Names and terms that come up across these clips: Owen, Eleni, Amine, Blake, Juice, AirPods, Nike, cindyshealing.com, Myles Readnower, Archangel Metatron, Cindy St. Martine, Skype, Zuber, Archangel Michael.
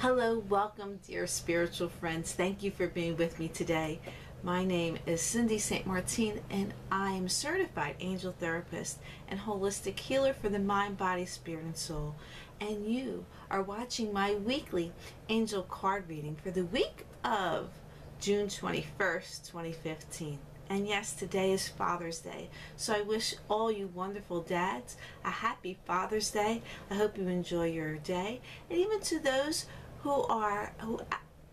Hello, welcome dear spiritual friends. Thank you for being with me today. My name is Cindy St. Martine and I am certified angel therapist and holistic healer for the mind, body, spirit, and soul. And you are watching my weekly angel card reading for the week of June 21st, 2015. And yes, today is Father's Day, so I wish all you wonderful dads a happy Father's Day. I hope you enjoy your day, and even to those who are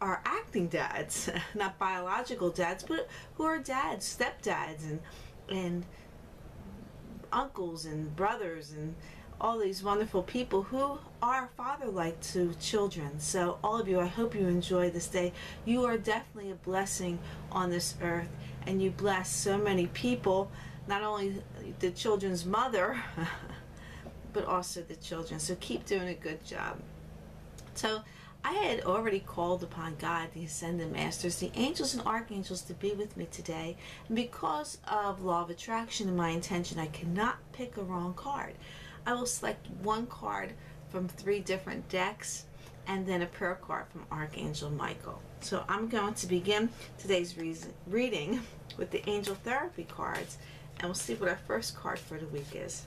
acting dads, not biological dads, but who are dads, stepdads, and uncles and brothers and all these wonderful people who are father-like to children. So all of you, I hope you enjoy this day. You are definitely a blessing on this earth, and you bless so many people, not only the children's mother, but also the children. So keep doing a good job. So I had already called upon God, the Ascended Masters, the angels and archangels to be with me today. And because of law of attraction and my intention, I cannot pick a wrong card. I will select one card from three different decks and then a prayer card from Archangel Michael. So I'm going to begin today's reading with the angel therapy cards, and we'll see what our first card for the week is.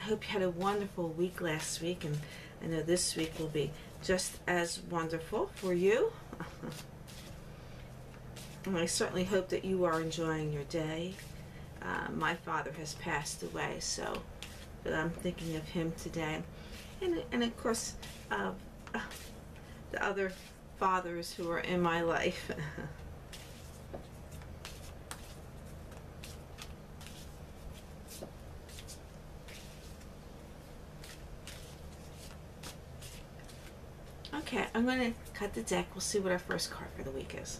I hope you had a wonderful week last week, and I know this week will be just as wonderful for you. And I certainly hope that you are enjoying your day. My father has passed away, so I'm thinking of him today, and of course the other fathers who are in my life. Okay, I'm going to cut the deck. We'll see what our first card for the week is.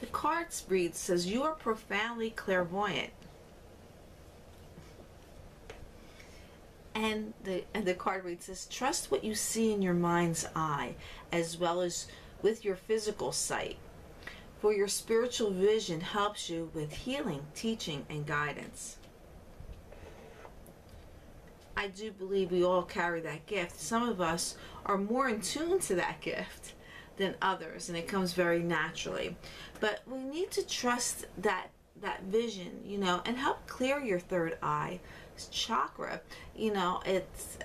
The card reads, says, you are profoundly clairvoyant. And the card reads, says, trust what you see in your mind's eye, as well as with your physical sight, for your spiritual vision helps you with healing, teaching, and guidance. I do believe we all carry that gift. Some of us are more in tune to that gift than others, and it comes very naturally, but we need to trust that vision, you know, and help clear your third eye chakra, you know, it's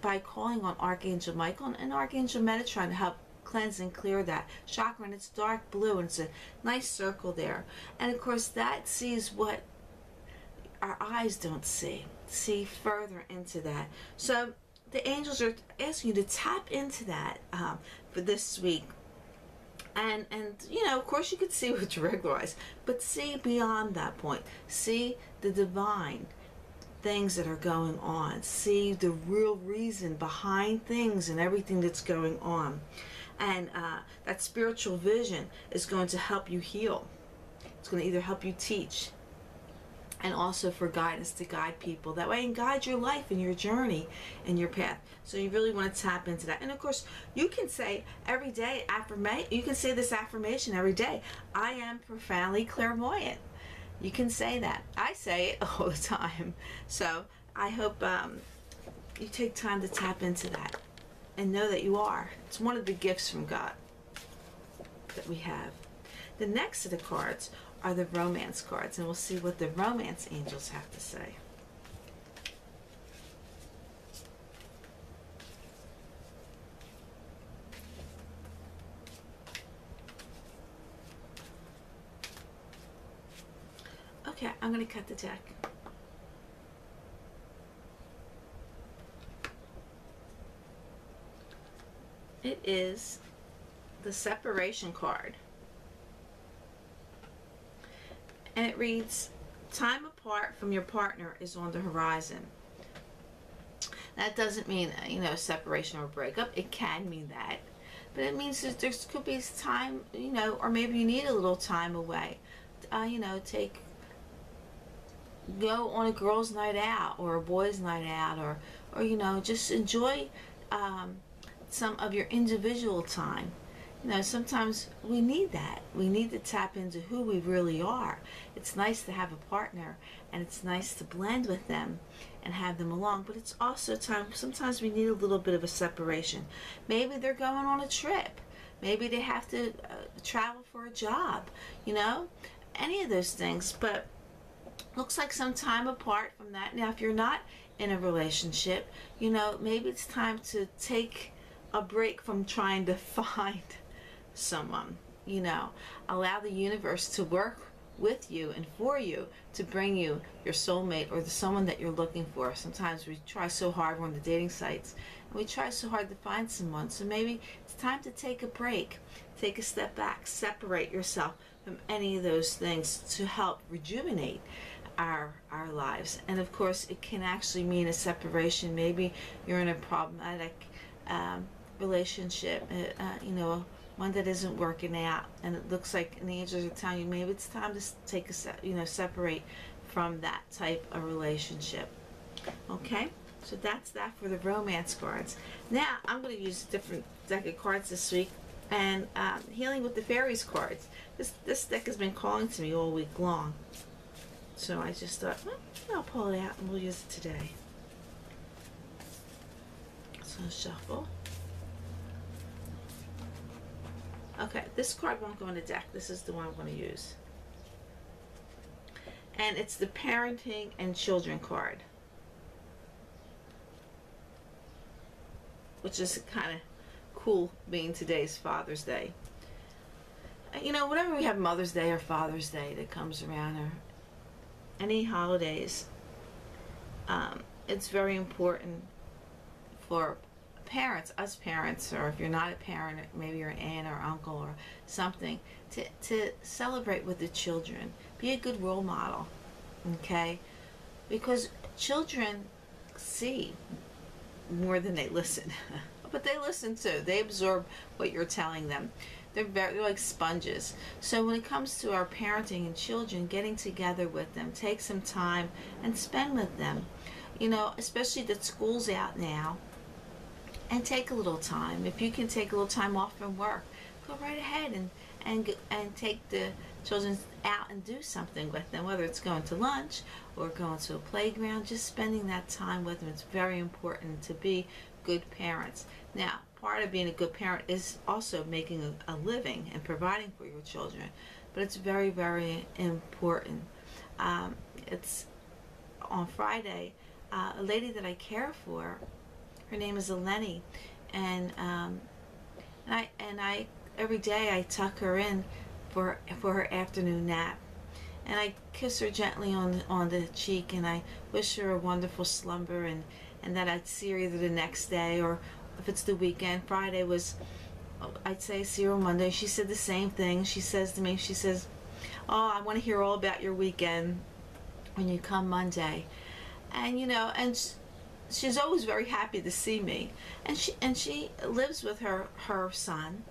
by calling on Archangel Michael and Archangel Metatron to help cleanse and clear that chakra. And it's dark blue and it's a nice circle there, and of course that sees what our eyes don't see further into that. So the angels are asking you to tap into that for this week, and you know, of course you could see with your regular eyes, but see beyond that point, see the divine things that are going on, see the real reason behind things and everything that's going on, and that spiritual vision is going to help you heal. It's going to either help you teach, and also for guidance to guide people that way and guide your life and your journey and your path. So you really want to tap into that. And of course, you can say every day, you can say this affirmation every day. I am profoundly clairvoyant. You can say that. I say it all the time. So I hope you take time to tap into that and know that you are. It's one of the gifts from God that we have. The next set of cards are the romance cards, and we'll see what the romance angels have to say. Okay, I'm going to cut the deck. It is the separation card. And it reads, time apart from your partner is on the horizon. That doesn't mean, you know, separation or breakup. It can mean that. But it means that there could be time, you know, or maybe you need a little time away. You know, go on a girl's night out or a boy's night out, or you know, just enjoy some of your individual time. you know, sometimes we need that. We need to tap into who we really are. It's nice to have a partner, and it's nice to blend with them and have them along, but it's also time, sometimes we need a little bit of a separation. Maybe they're going on a trip. Maybe they have to travel for a job, you know, any of those things. But looks like some time apart from that. Now, if you're not in a relationship, you know, maybe it's time to take a break from trying to find someone, you know. Allow the universe to work with you and for you to bring you your soulmate or the someone that you're looking for. Sometimes we try so hard, we're on the dating sites, and we try so hard to find someone. So maybe it's time to take a break, take a step back, separate yourself from any of those things to help rejuvenate our lives. And of course, it can actually mean a separation. Maybe you're in a problematic relationship, you know, one that isn't working out, and it looks like the angels are telling you maybe it's time to take a, you know, separate from that type of relationship. Okay, so that's that for the romance cards. Now I'm going to use a different deck of cards this week, and Healing with the Fairies cards. This deck has been calling to me all week long, so I just thought, well, I'll pull it out and we'll use it today. So shuffle. Okay, this card won't go in the deck. This is the one I'm going to use. And it's the Parenting and Children card, which is kind of cool being today's Father's Day. You know, whenever we have Mother's Day or Father's Day that comes around, or any holidays, it's very important for parents, us parents, or if you're not a parent, maybe you're an aunt or uncle or something, to celebrate with the children. Be a good role model, okay? Because children see more than they listen. But they listen too. They absorb what you're telling them. They're like sponges. So when it comes to our parenting and children, getting together with them, take some time and spend with them. You know, especially that school's out now. And take a little time. If you can take a little time off from work, go right ahead and take the children out and do something with them, whether it's going to lunch or going to a playground, just spending that time with them. It's very important to be good parents. Now, part of being a good parent is also making a living and providing for your children, but it's very, very important. It's on Friday, a lady that I care for, her name is Eleni, and every day I tuck her in for her afternoon nap, and I kiss her gently on the cheek, and I wish her a wonderful slumber, and that I'd see her either the next day, or if it's the weekend. Friday was, I'd say see her on Monday. She said the same thing. She says to me, she says, "Oh, I want to hear all about your weekend when you come Monday," and you know, and she's always very happy to see me, and she lives with her son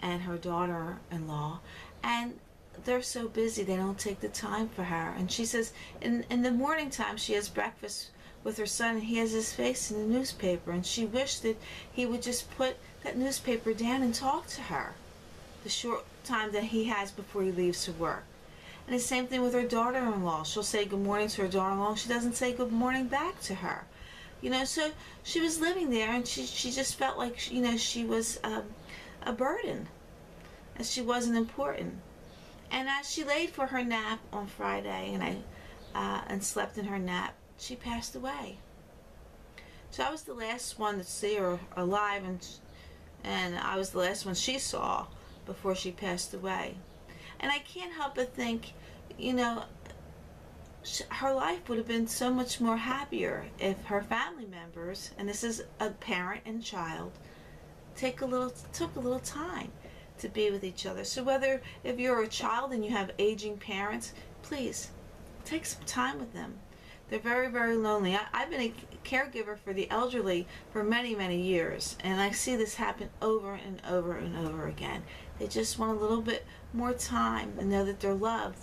and her daughter-in-law, and they're so busy they don't take the time for her. And she says in the morning time she has breakfast with her son, and he has his face in the newspaper, and she wished that he would just put that newspaper down and talk to her the short time that he has before he leaves to work. And the same thing with her daughter-in-law. She'll say good morning to her daughter-in-law, and she doesn't say good morning back to her. You know, so she was living there, and she just felt like she, you know, she was a burden, and she wasn't important. And as she laid for her nap on Friday, and I slept in her nap, she passed away. So I was the last one to see her alive, and I was the last one she saw before she passed away. And I can't help but think, you know, her life would have been so much more happier if her family members, and this is a parent and child, took a little time to be with each other. So whether if you're a child and you have aging parents, please take some time with them. They're very, very lonely. I've been a caregiver for the elderly for many, many years, and I see this happen over and over and over again. They just want a little bit more time and know that they're loved,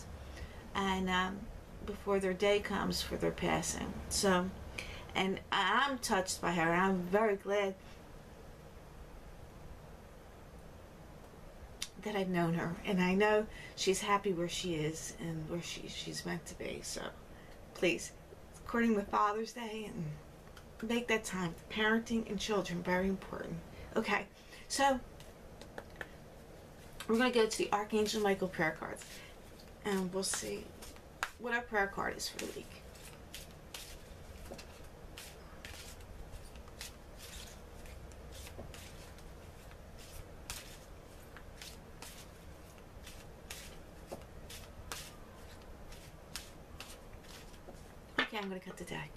and before their day comes for their passing. So, and I'm touched by her, and I'm very glad that I've known her, and I know she's happy where she is and where she's meant to be. So please, according with Father's Day, and make that time for parenting and children, very important. Okay, so we're going to go to the Archangel Michael prayer cards, and we'll see what our prayer card is for the week. Okay, I'm going to cut the deck.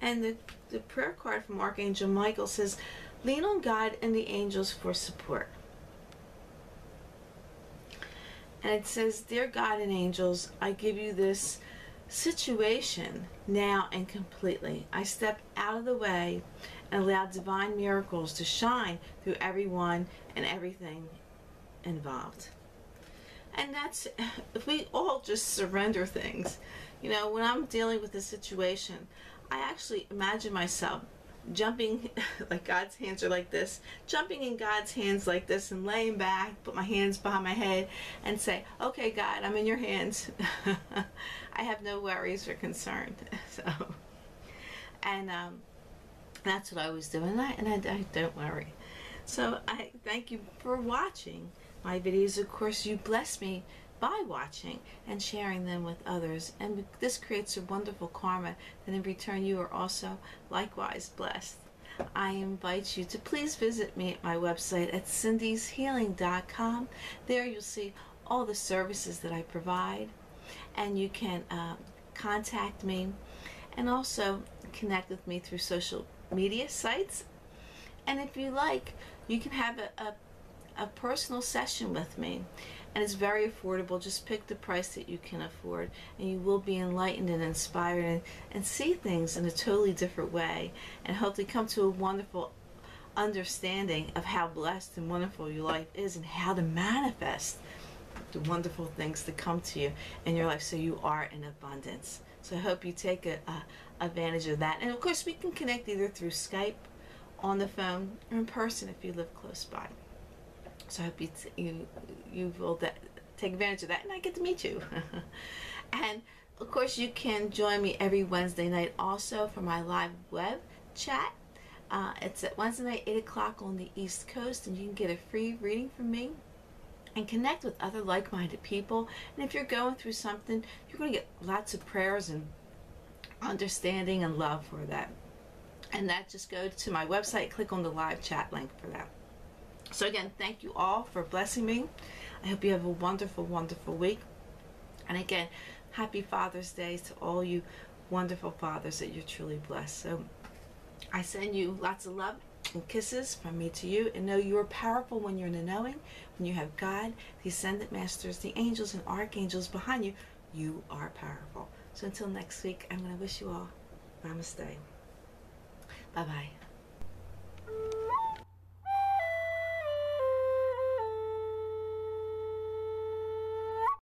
And the prayer card from Archangel Michael says, lean on God and the angels for support. And it says, dear God and angels, I give you this situation now and completely. I step out of the way and allow divine miracles to shine through everyone and everything involved. And that's, if we all just surrender things. You know, when I'm dealing with a situation, I actually imagine myself jumping, like God's hands are like this, jumping in God's hands like this, and laying back, put my hands behind my head and say, okay God, I'm in your hands. I have no worries or concern. So, and that's what I always do, and I don't worry. So I thank you for watching my videos. Of course, you bless me by watching and sharing them with others, and this creates a wonderful karma, and in return you are also likewise blessed. I invite you to please visit me at my website at cindyshealing.com. There you'll see all the services that I provide, and you can contact me and also connect with me through social media sites. And if you like, you can have a personal session with me, and it's very affordable. Just pick the price that you can afford, and you will be enlightened and inspired, and see things in a totally different way, and hopefully come to a wonderful understanding of how blessed and wonderful your life is, and how to manifest the wonderful things that come to you in your life, so you are in abundance. So I hope you take advantage of that. And of course, we can connect either through Skype, on the phone, or in person if you live close by. So I hope you will take advantage of that, and I get to meet you. And of course, you can join me every Wednesday night also for my live web chat. It's at Wednesday night, 8 o'clock on the East Coast, and you can get a free reading from me and connect with other like-minded people. And if you're going through something, you're going to get lots of prayers and understanding and love for that. And that, just go to my website, click on the live chat link for that. So again, thank you all for blessing me. I hope you have a wonderful, wonderful week. And again, happy Father's Day to all you wonderful fathers that you're truly blessed. So I send you lots of love and kisses from me to you. And know you're powerful when you're in the knowing. When you have God, the Ascendant Masters, the angels and archangels behind you, you are powerful. So until next week, I'm going to wish you all namaste. Bye-bye.